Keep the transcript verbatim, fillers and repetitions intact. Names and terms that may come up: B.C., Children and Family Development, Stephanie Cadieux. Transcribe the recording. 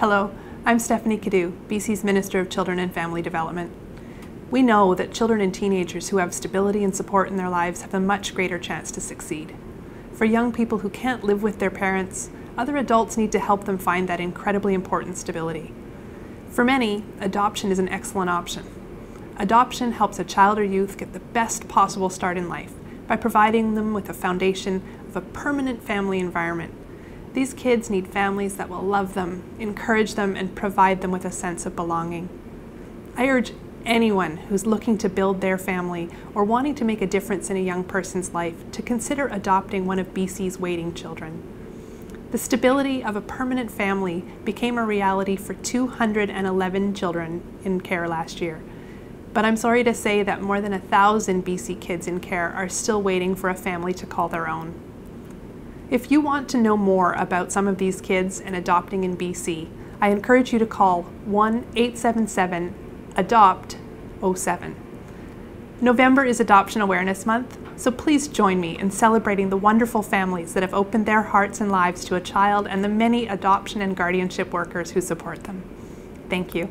Hello, I'm Stephanie Cadieux, B C's Minister of Children and Family Development. We know that children and teenagers who have stability and support in their lives have a much greater chance to succeed. For young people who can't live with their parents, other adults need to help them find that incredibly important stability. For many, adoption is an excellent option. Adoption helps a child or youth get the best possible start in life by providing them with a foundation of a permanent family environment. These kids need families that will love them, encourage them, and provide them with a sense of belonging. I urge anyone who's looking to build their family or wanting to make a difference in a young person's life to consider adopting one of B C's waiting children. The stability of a permanent family became a reality for two hundred eleven children in care last year. But I'm sorry to say that more than a thousand B C kids in care are still waiting for a family to call their own. If you want to know more about some of these kids and adopting in B C, I encourage you to call one eight seven seven, adopt, oh seven. November is Adoption Awareness Month, so please join me in celebrating the wonderful families that have opened their hearts and lives to a child and the many adoption and guardianship workers who support them. Thank you.